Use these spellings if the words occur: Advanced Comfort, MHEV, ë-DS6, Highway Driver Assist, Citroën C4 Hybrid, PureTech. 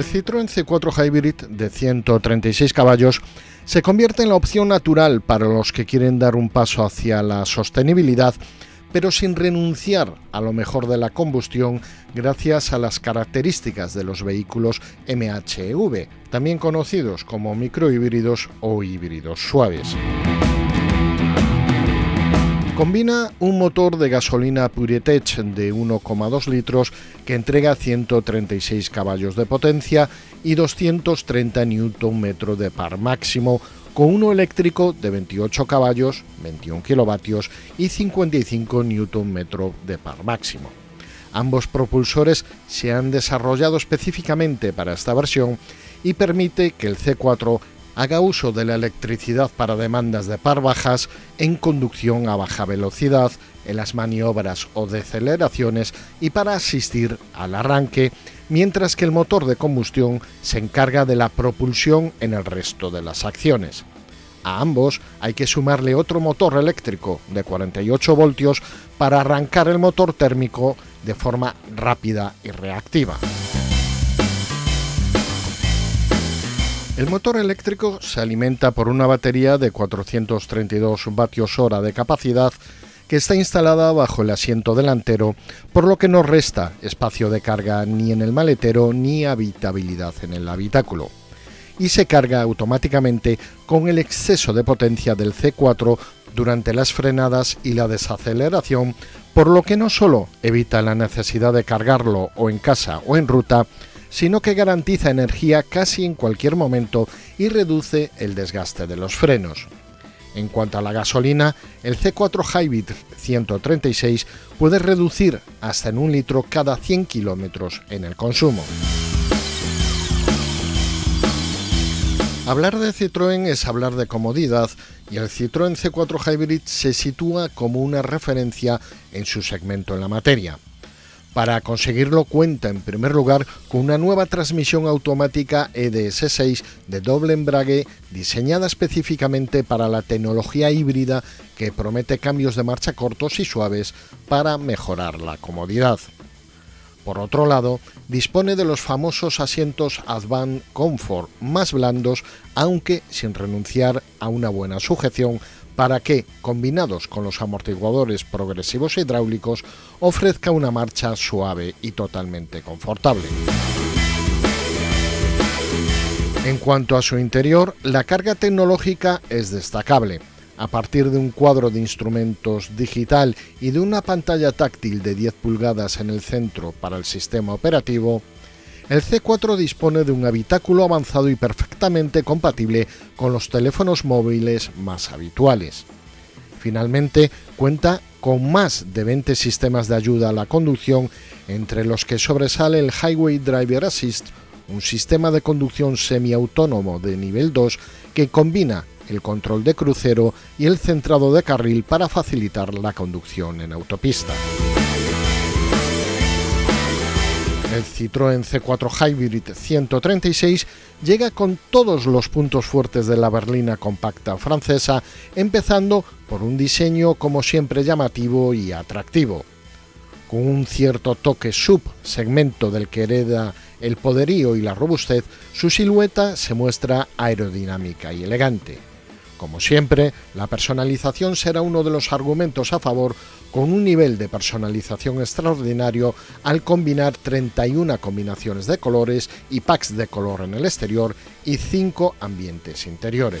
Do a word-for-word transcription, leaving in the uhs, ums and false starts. El Citroën C cuatro Hybrid de ciento treinta y seis caballos se convierte en la opción natural para los que quieren dar un paso hacia la sostenibilidad, pero sin renunciar a lo mejor de la combustión gracias a las características de los vehículos M H E V, también conocidos como microhíbridos o híbridos suaves. Combina un motor de gasolina PureTech de uno coma dos litros que entrega ciento treinta y seis caballos de potencia y doscientos treinta newton metros de par máximo, con uno eléctrico de veintiocho caballos, veintiuno kilovatios y cincuenta y cinco newton metros de par máximo. Ambos propulsores se han desarrollado específicamente para esta versión y permite que el C cuatro haga uso de la electricidad para demandas de par bajas en conducción a baja velocidad, en las maniobras o deceleraciones y para asistir al arranque, mientras que el motor de combustión se encarga de la propulsión en el resto de las acciones. A ambos hay que sumarle otro motor eléctrico de cuarenta y ocho voltios para arrancar el motor térmico de forma rápida y reactiva. El motor eléctrico se alimenta por una batería de cuatrocientos treinta y dos vatios hora de capacidad que está instalada bajo el asiento delantero, por lo que no resta espacio de carga ni en el maletero ni habitabilidad en el habitáculo, y se carga automáticamente con el exceso de potencia del C cuatro durante las frenadas y la desaceleración, por lo que no solo evita la necesidad de cargarlo o en casa o en ruta, sino que garantiza energía casi en cualquier momento y reduce el desgaste de los frenos. En cuanto a la gasolina, el C cuatro Hybrid ciento treinta y seis puede reducir hasta en un litro cada cien kilómetros en el consumo. Hablar de Citroën es hablar de comodidad y el Citroën C cuatro Hybrid se sitúa como una referencia en su segmento en la materia. Para conseguirlo cuenta en primer lugar con una nueva transmisión automática e D S seis de doble embrague diseñada específicamente para la tecnología híbrida que promete cambios de marcha cortos y suaves para mejorar la comodidad. Por otro lado, dispone de los famosos asientos Advanced Comfort más blandos, aunque sin renunciar a una buena sujeción, para que, combinados con los amortiguadores progresivos hidráulicos, ofrezca una marcha suave y totalmente confortable. En cuanto a su interior, la carga tecnológica es destacable. A partir de un cuadro de instrumentos digital y de una pantalla táctil de diez pulgadas en el centro para el sistema operativo, el C cuatro dispone de un habitáculo avanzado y perfectamente compatible con los teléfonos móviles más habituales. Finalmente, cuenta con más de veinte sistemas de ayuda a la conducción, entre los que sobresale el Highway Driver Assist, un sistema de conducción semiautónomo de nivel dos que combina el control de crucero y el centrado de carril para facilitar la conducción en autopista. El Citroën C cuatro Hybrid ciento treinta y seis llega con todos los puntos fuertes de la berlina compacta francesa, empezando por un diseño como siempre llamativo y atractivo. Con un cierto toque sub, segmento del que hereda el poderío y la robustez, su silueta se muestra aerodinámica y elegante. Como siempre, la personalización será uno de los argumentos a favor, con un nivel de personalización extraordinario al combinar treinta y una combinaciones de colores y packs de color en el exterior y cinco ambientes interiores.